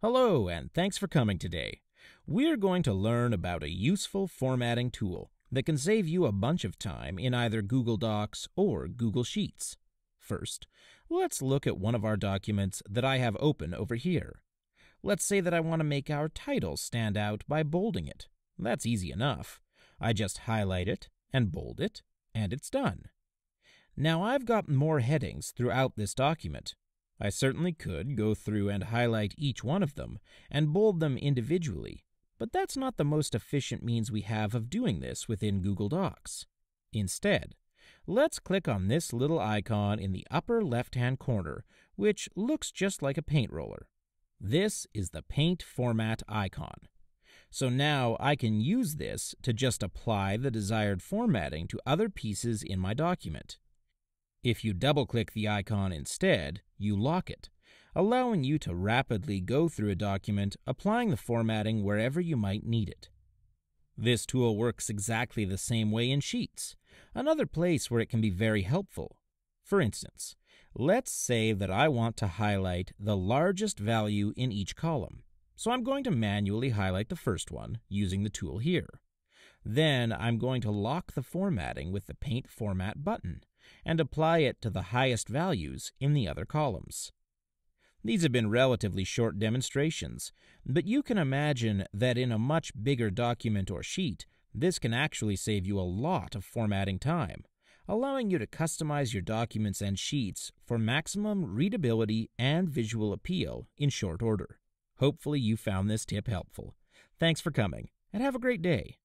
Hello, and thanks for coming today. We're going to learn about a useful formatting tool that can save you a bunch of time in either Google Docs or Google Sheets. First, let's look at one of our documents that I have open over here. Let's say that I want to make our title stand out by bolding it. That's easy enough. I just highlight it and bold it, and it's done. Now I've got more headings throughout this document. I certainly could go through and highlight each one of them and bold them individually, but that's not the most efficient means we have of doing this within Google Docs. Instead, let's click on this little icon in the upper left-hand corner, which looks just like a paint roller. This is the Paint Format icon. So now I can use this to just apply the desired formatting to other pieces in my document. If you double-click the icon instead, you lock it, allowing you to rapidly go through a document, applying the formatting wherever you might need it. This tool works exactly the same way in Sheets, another place where it can be very helpful. For instance, let's say that I want to highlight the largest value in each column, so I'm going to manually highlight the first one using the tool here. Then I'm going to lock the formatting with the Paint Format button and apply it to the highest values in the other columns. These have been relatively short demonstrations, but you can imagine that in a much bigger document or sheet, this can actually save you a lot of formatting time, allowing you to customize your documents and sheets for maximum readability and visual appeal in short order. Hopefully you found this tip helpful. Thanks for coming, and have a great day.